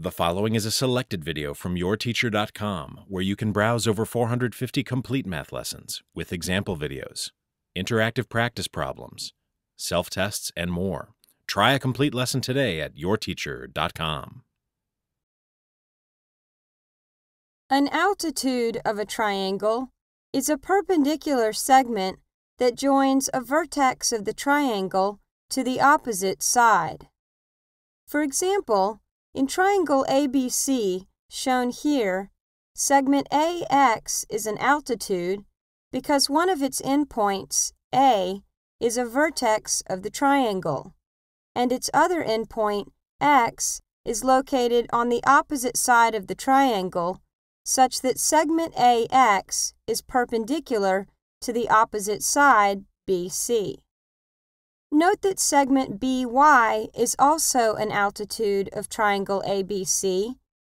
The following is a selected video from yourteacher.com, where you can browse over 450 complete math lessons with example videos, interactive practice problems, self-tests, and more. Try a complete lesson today at yourteacher.com. An altitude of a triangle is a perpendicular segment that joins a vertex of the triangle to the opposite side. For example, in triangle ABC, shown here, segment AX is an altitude because one of its endpoints, A, is a vertex of the triangle, and its other endpoint, X, is located on the opposite side of the triangle, such that segment AX is perpendicular to the opposite side, BC. Note that segment BY is also an altitude of triangle ABC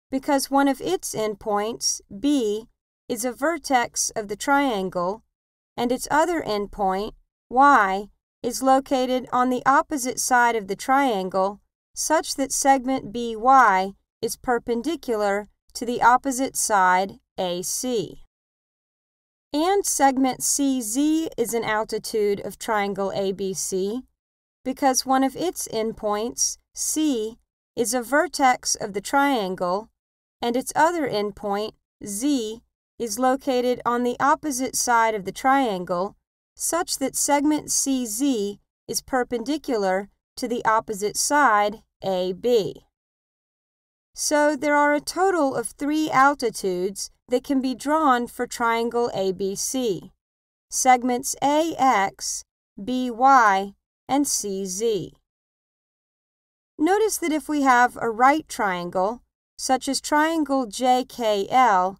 because one of its endpoints, B, is a vertex of the triangle, and its other endpoint, Y, is located on the opposite side of the triangle such that segment BY is perpendicular to the opposite side, AC. And segment CZ is an altitude of triangle ABC because one of its endpoints, C, is a vertex of the triangle, and its other endpoint, Z, is located on the opposite side of the triangle such that segment CZ is perpendicular to the opposite side, AB. So there are a total of 3 altitudes that can be drawn for triangle ABC: segments AX, BY, and CZ. Notice that if we have a right triangle, such as triangle JKL,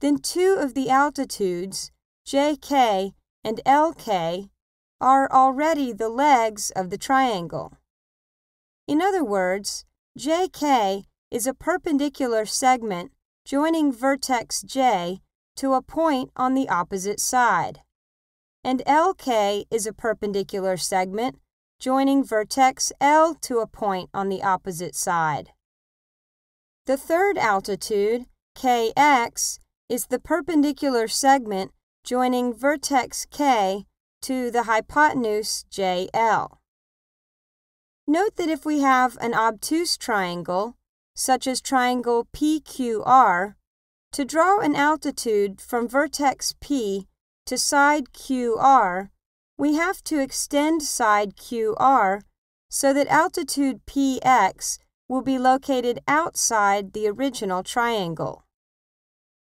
then 2 of the altitudes, JK and LK, are already the legs of the triangle. In other words, JK is a perpendicular segment joining vertex J to a point on the opposite side, and LK is a perpendicular segment joining vertex L to a point on the opposite side. The third altitude, KX, is the perpendicular segment joining vertex K to the hypotenuse JL. Note that if we have an obtuse triangle, such as triangle PQR, to draw an altitude from vertex P to side QR, we have to extend side QR so that altitude PX will be located outside the original triangle.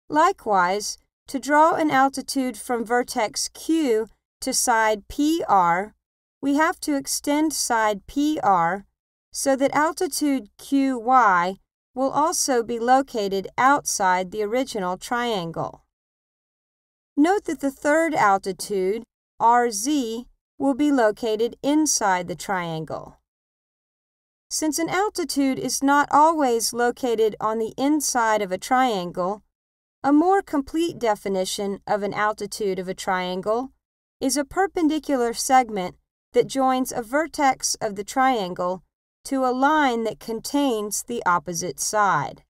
Likewise, to draw an altitude from vertex Q to side PR, we have to extend side PR so that altitude QY will also be located outside the original triangle. Note that the third altitude, RZ, will be located inside the triangle. Since an altitude is not always located on the inside of a triangle, a more complete definition of an altitude of a triangle is a perpendicular segment that joins a vertex of the triangle to a line that contains the opposite side.